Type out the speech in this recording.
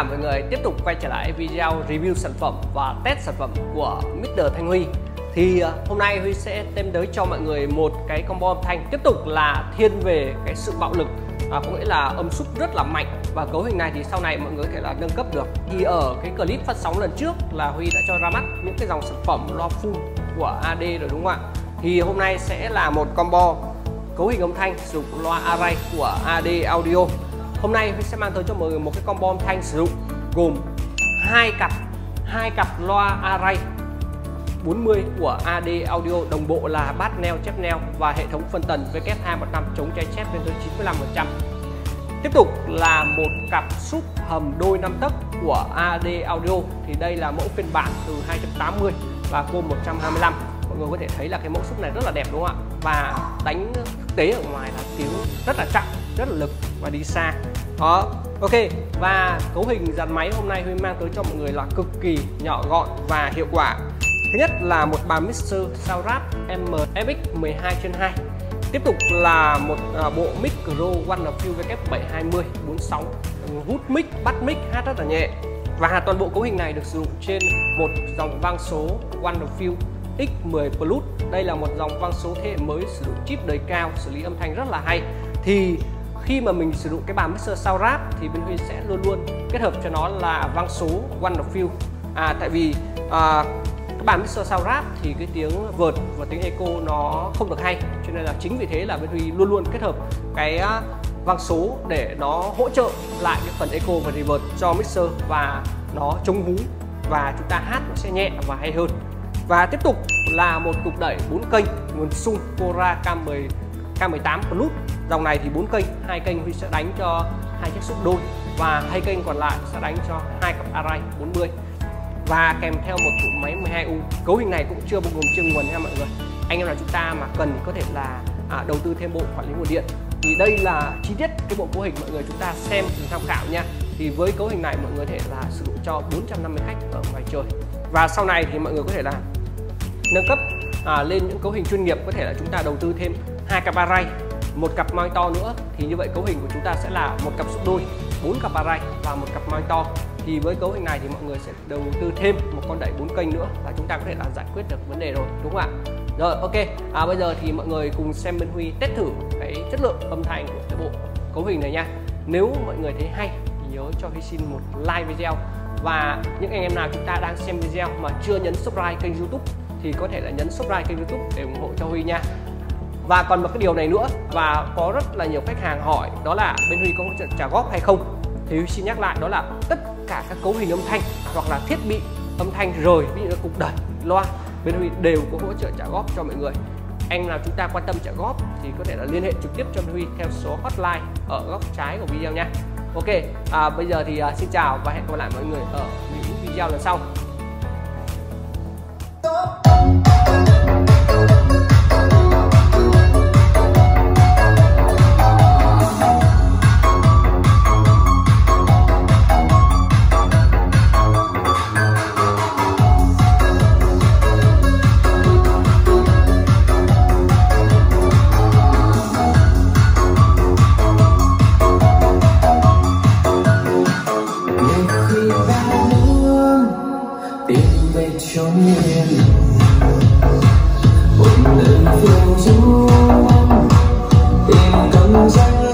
cả mọi người tiếp tục quay trở lại video review sản phẩm và test sản phẩm của Mr. Thanh Huy. Thì hôm nay Huy sẽ đem tới cho mọi người một cái combo âm thanh tiếp tục là thiên về cái sự bạo lực, có nghĩa là âm súc rất là mạnh, và cấu hình này thì sau này mọi người có thể là nâng cấp được. Thì ở cái clip phát sóng lần trước là Huy đã cho ra mắt những cái dòng sản phẩm loa full của AD rồi đúng không ạ? Thì hôm nay sẽ là một combo cấu hình âm thanh sử dụng loa array của AD Audio. Hôm nay Huy sẽ mang tới cho mọi người một cái combo âm thanh sử dụng gồm hai cặp loa array 40 của AD Audio, đồng bộ là bass neo, chép neo và hệ thống phân tần VF215 chống cháy chép lên tới 95%. Tiếp tục là một cặp sub hầm đôi 5 tấc của AD Audio, thì đây là mẫu phiên bản từ 2.80 và côn 125. Mọi người có thể thấy là cái mẫu sub này rất là đẹp đúng không ạ? Và đánh thực tế ở ngoài là tiếng rất là chậm, rất là lực và đi xa. Đó. Ok, và cấu hình dàn máy hôm nay Huy mang tới cho mọi người là cực kỳ nhỏ gọn và hiệu quả. Thứ nhất là một bàn mixer Soundcraft M FX 12/2. Tiếp tục là một bộ micro Wonderfell V720 46 hút mic, bắt mic hát rất là nhẹ. Và toàn bộ cấu hình này được sử dụng trên một dòng vang số Wonderfell X10 Plus. Đây là một dòng vang số thế hệ mới sử dụng chip đời cao, xử lý âm thanh rất là hay. Thì khi mà mình sử dụng cái bàn mixer Soundcraft thì bên Huy sẽ luôn luôn kết hợp cho nó là vang số Wonderfell. Tại vì các bạn mixer Soundcraft thì cái tiếng vợt và tiếng echo nó không được hay, cho nên là chính vì thế là bên Huy luôn luôn kết hợp cái vang số để nó hỗ trợ lại cái phần echo và reverb cho mixer, và nó chống hú và chúng ta hát nó sẽ nhẹ và hay hơn. Và tiếp tục là một cục đẩy 4 kênh nguồn sung Cora K18 Plus. Dòng này thì 4 kênh, 2 kênh Huy sẽ đánh cho 2 chiếc sub đôi và 2 kênh còn lại sẽ đánh cho 2 cặp array 40. Và kèm theo một tủ máy 12U. Cấu hình này cũng chưa bao gồm chương nguồn nha mọi người. Anh em là chúng ta mà cần có thể là đầu tư thêm bộ quản lý nguồn điện. Thì đây là chi tiết cái bộ cấu hình, mọi người chúng ta xem cùng tham khảo nha. Thì với cấu hình này mọi người có thể là sử dụng cho 450 khách ở ngoài trời. Và sau này thì mọi người có thể là nâng cấp lên những cấu hình chuyên nghiệp, có thể là chúng ta đầu tư thêm 2 cặp array, một cặp monitor nữa, thì như vậy cấu hình của chúng ta sẽ là một cặp sub đôi, 4 cặp array và một cặp monitor. Thì với cấu hình này thì mọi người sẽ đầu tư thêm một con đẩy 4 kênh nữa và chúng ta có thể là giải quyết được vấn đề rồi đúng không ạ? Rồi ok, bây giờ thì mọi người cùng xem bên Huy test thử cái chất lượng âm thanh của cái bộ cấu hình này nha. Nếu mọi người thấy hay thì nhớ cho Huy xin một like video, và những anh em nào chúng ta đang xem video mà chưa nhấn subscribe kênh YouTube thì có thể là nhấn subscribe kênh YouTube để ủng hộ cho Huy nha. Và còn một cái điều này nữa, và có rất là nhiều khách hàng hỏi đó là bên Huy có hỗ trợ trả góp hay không, thì Huy xin nhắc lại đó là tất cả các cấu hình âm thanh hoặc là thiết bị âm thanh rồi, ví dụ là cục đẩy, loa, bên Huy đều có hỗ trợ trả góp cho mọi người. Anh nào chúng ta quan tâm trả góp thì có thể là liên hệ trực tiếp cho bên Huy theo số hotline ở góc trái của video nha. Ok, bây giờ thì xin chào và hẹn gặp lại mọi người ở những video lần sau. Một lần yêu thương tìm cảm giác